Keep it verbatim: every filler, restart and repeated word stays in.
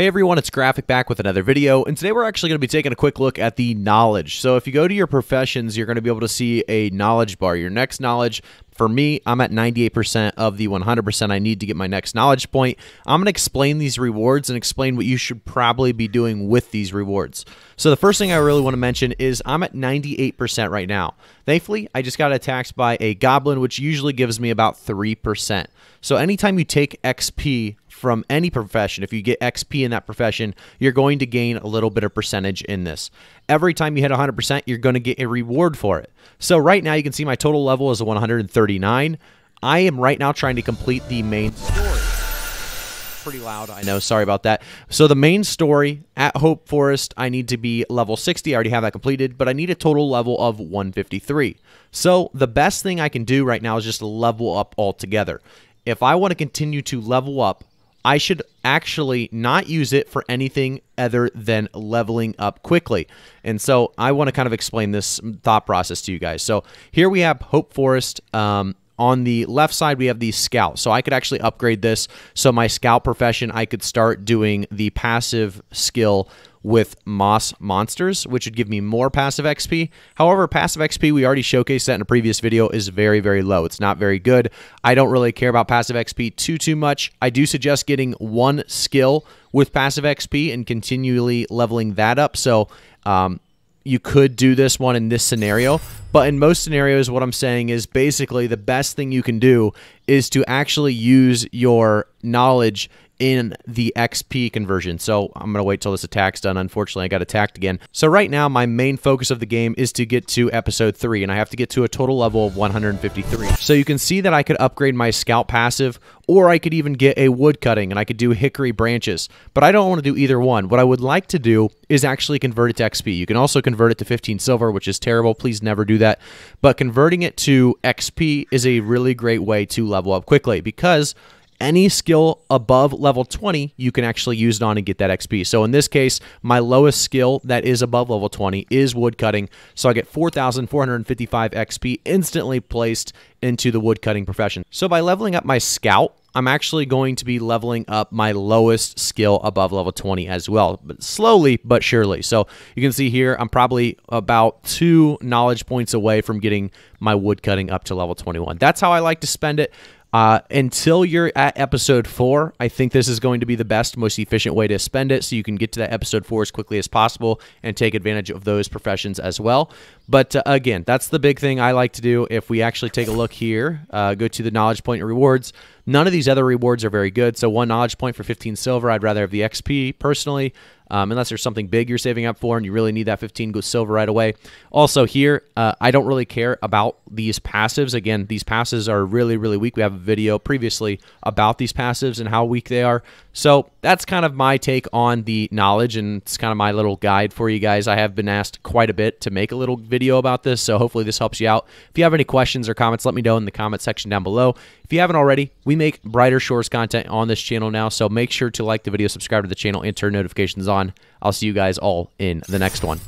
Hey everyone, it's Graphic back with another video, and today we're actually going to be taking a quick look at the knowledge. So if you go to your professions, you're going to be able to see a knowledge bar. Your next knowledge, for me, I'm at ninety-eight percent of the one hundred percent I need to get my next knowledge point. I'm going to explain these rewards and explain what you should probably be doing with these rewards. So the first thing I really want to mention is I'm at ninety-eight percent right now. Thankfully, I just got attacked by a goblin, which usually gives me about three percent. So anytime you take X P from any profession, if you get X P in that profession, you're going to gain a little bit of percentage in this. Every time you hit one hundred percent, you're going to get a reward for it. So right now, you can see my total level is one hundred thirty-nine. I am right now trying to complete the main story. Pretty loud, I know. Sorry about that. So the main story at Hope Forest, I need to be level sixty. I already have that completed, but I need a total level of one fifty-three. So the best thing I can do right now is just level up altogether. If I want to continue to level up, I should actually not use it for anything other than leveling up quickly. And so I want to kind of explain this thought process to you guys. So here we have Hope Forest. Um, on the left side, we have the Scout. So I could actually upgrade this. So my Scout profession, I could start doing the passive skill with moss monsters, which would give me more passive X P. However, passive X P, we already showcased that in a previous video, is very, very low. It's not very good. I don't really care about passive X P too, too much. I do suggest getting one skill with passive X P and continually leveling that up. So um, you could do this one in this scenario. But in most scenarios, what I'm saying is basically the best thing you can do is to actually use your knowledge in the X P conversion. So I'm going to wait till this attack's done. Unfortunately, I got attacked again. So right now, my main focus of the game is to get to episode three, and I have to get to a total level of one hundred fifty-three. So you can see that I could upgrade my Scout passive, or I could even get a wood cutting, and I could do hickory branches. But I don't want to do either one. What I would like to do is actually convert it to X P. You can also convert it to fifteen silver, which is terrible. Please never do that. But converting it to X P is a really great way to level up quickly, because any skill above level twenty, you can actually use it on and get that X P. So in this case, my lowest skill that is above level twenty is woodcutting. So I get four thousand four hundred fifty-five X P instantly placed into the woodcutting profession. So by leveling up my Scout, I'm actually going to be leveling up my lowest skill above level twenty as well, but slowly but surely. So you can see here, I'm probably about two knowledge points away from getting my woodcutting up to level twenty-one. That's how I like to spend it. Uh, until you're at episode four, I think this is going to be the best, most efficient way to spend it, so you can get to that episode four as quickly as possible and take advantage of those professions as well. But uh, again, that's the big thing I like to do. If we actually take a look here, uh, go to the knowledge point and rewards. None of these other rewards are very good. So one knowledge point for fifteen silver, I'd rather have the X P personally, um, unless there's something big you're saving up for and you really need that fifteen silver right away. Also here, uh, I don't really care about these passives. Again, these passives are really, really weak. We have a video previously about these passives and how weak they are. So that's kind of my take on the knowledge, and it's kind of my little guide for you guys. I have been asked quite a bit to make a little video about this, so hopefully this helps you out. If you have any questions or comments, let me know in the comment section down below. If you haven't already, we make Brighter Shores content on this channel now, so make sure to like the video, subscribe to the channel, and turn notifications on. I'll see you guys all in the next one.